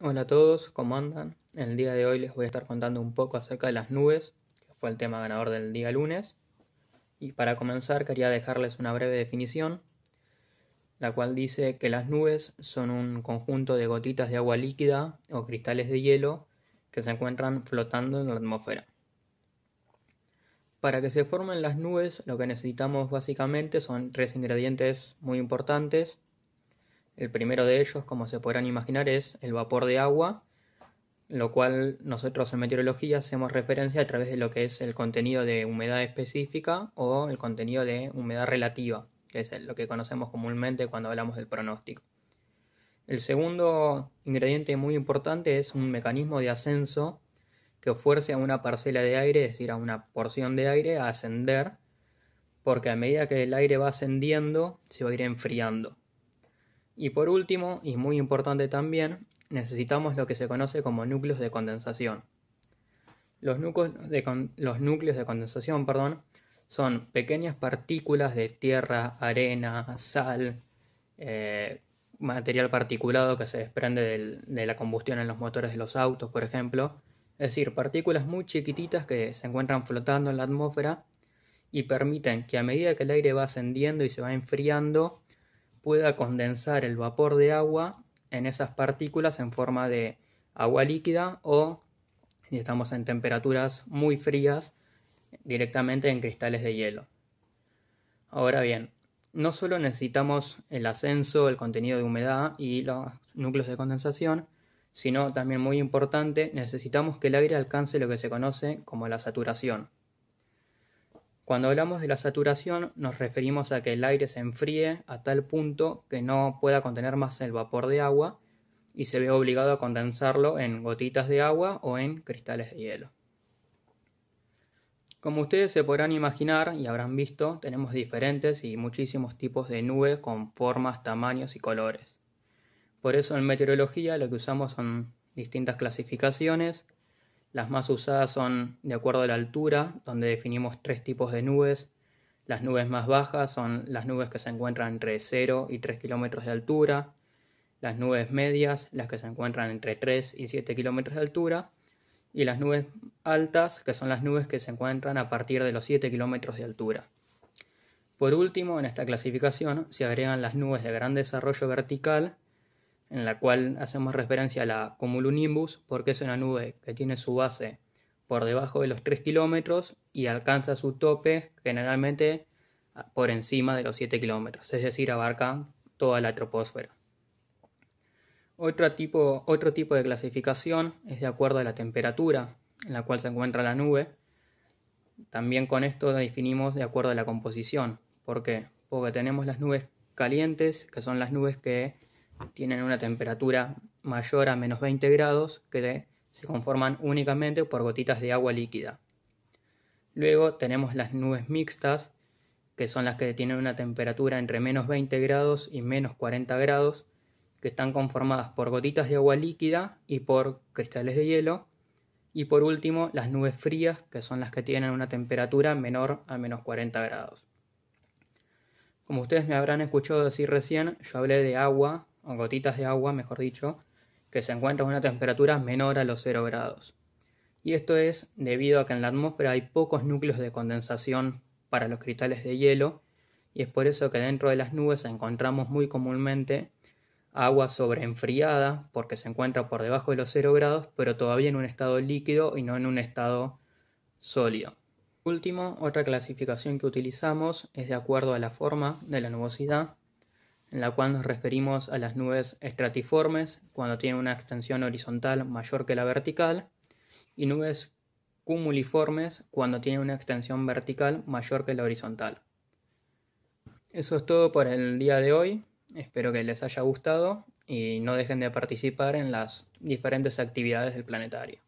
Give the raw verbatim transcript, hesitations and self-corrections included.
Hola a todos, ¿cómo andan? El día de hoy les voy a estar contando un poco acerca de las nubes, que fue el tema ganador del día lunes. Y para comenzar quería dejarles una breve definición, la cual dice que las nubes son un conjunto de gotitas de agua líquida o cristales de hielo que se encuentran flotando en la atmósfera. Para que se formen las nubes, lo que necesitamos básicamente son tres ingredientes muy importantes. El primero de ellos, como se podrán imaginar, es el vapor de agua, lo cual nosotros en meteorología hacemos referencia a través de lo que es el contenido de humedad específica o el contenido de humedad relativa, que es lo que conocemos comúnmente cuando hablamos del pronóstico. El segundo ingrediente muy importante es un mecanismo de ascenso que fuerce a una parcela de aire, es decir, a una porción de aire, a ascender, porque a medida que el aire va ascendiendo, se va a ir enfriando. Y por último, y muy importante también, necesitamos lo que se conoce como núcleos de condensación. Los núcleos de, con los núcleos de condensación, perdón, son pequeñas partículas de tierra, arena, sal, eh, material particulado que se desprende del, de la combustión en los motores de los autos, por ejemplo. Es decir, partículas muy chiquititas que se encuentran flotando en la atmósfera y permiten que a medida que el aire va ascendiendo y se va enfriando, pueda condensar el vapor de agua en esas partículas en forma de agua líquida o, si estamos en temperaturas muy frías, directamente en cristales de hielo. Ahora bien, no solo necesitamos el ascenso, el contenido de humedad y los núcleos de condensación, sino también muy importante, necesitamos que el aire alcance lo que se conoce como la saturación. Cuando hablamos de la saturación nos referimos a que el aire se enfríe a tal punto que no pueda contener más el vapor de agua y se ve obligado a condensarlo en gotitas de agua o en cristales de hielo. Como ustedes se podrán imaginar y habrán visto, tenemos diferentes y muchísimos tipos de nubes con formas, tamaños y colores. Por eso en meteorología lo que usamos son distintas clasificaciones. Las más usadas son de acuerdo a la altura, donde definimos tres tipos de nubes. Las nubes más bajas son las nubes que se encuentran entre cero y tres kilómetros de altura. Las nubes medias, las que se encuentran entre tres y siete kilómetros de altura. Y las nubes altas, que son las nubes que se encuentran a partir de los siete kilómetros de altura. Por último, en esta clasificación se agregan las nubes de gran desarrollo vertical, en la cual hacemos referencia a la cumulonimbus, porque es una nube que tiene su base por debajo de los tres kilómetros y alcanza su tope generalmente por encima de los siete kilómetros, es decir, abarca toda la troposfera. Otro tipo, otro tipo de clasificación es de acuerdo a la temperatura en la cual se encuentra la nube. También con esto definimos de acuerdo a la composición. ¿Por qué? Porque tenemos las nubes calientes, que son las nubes que tienen una temperatura mayor a menos veinte grados que se conforman únicamente por gotitas de agua líquida. Luego tenemos las nubes mixtas, que son las que tienen una temperatura entre menos veinte grados y menos cuarenta grados, que están conformadas por gotitas de agua líquida y por cristales de hielo. Y por último las nubes frías, que son las que tienen una temperatura menor a menos cuarenta grados. Como ustedes me habrán escuchado decir recién, yo hablé de agua, o gotitas de agua, mejor dicho, que se encuentran a una temperatura menor a los cero grados. Y esto es debido a que en la atmósfera hay pocos núcleos de condensación para los cristales de hielo, y es por eso que dentro de las nubes encontramos muy comúnmente agua sobreenfriada, porque se encuentra por debajo de los cero grados, pero todavía en un estado líquido y no en un estado sólido. Por último, otra clasificación que utilizamos es de acuerdo a la forma de la nubosidad, en la cual nos referimos a las nubes estratiformes, cuando tienen una extensión horizontal mayor que la vertical, y nubes cumuliformes, cuando tienen una extensión vertical mayor que la horizontal. Eso es todo por el día de hoy, espero que les haya gustado y no dejen de participar en las diferentes actividades del planetario.